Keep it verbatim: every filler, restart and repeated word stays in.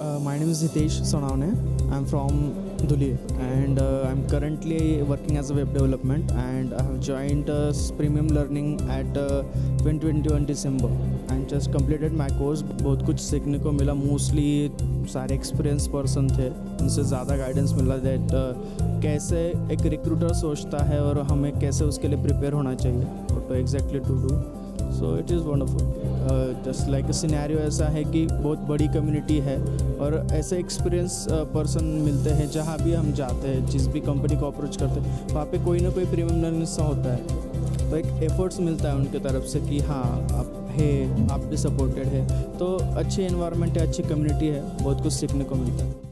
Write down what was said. Uh, my name is Hitesh Sonawane. I'm from Delhi and uh, I'm currently working as a web development, and I have joined uh, Premium Learning at uh, twenty twenty-one December and just completed my course. बहुत कुछ सीखने को मिला, mostly सारे experienced person थे, उनसे ज़्यादा guidance मिला that uh, कैसे एक recruiter सोचता है और हमें कैसे उसके लिए prepare होना चाहिए, what to exactly to do. So it is wonderful. Just like scenario ऐसा है कि बहुत बड़ी कम्युनिटी है और ऐसे एक्सपीरियंस पर्सन मिलते हैं जहाँ भी हम जाते हैं, जिस भी कंपनी को अप्रोच करते हैं वहाँ पे कोई ना कोई प्रीमियम लर्निंग होता है, तो एक एफर्ट्स मिलता है उनके तरफ से कि हाँ आप है, आप भी सपोर्टेड है, तो अच्छी एनवायरनमेंट है, अच्छी कम्युनिटी है, बहुत कुछ सीखने को मिलता है।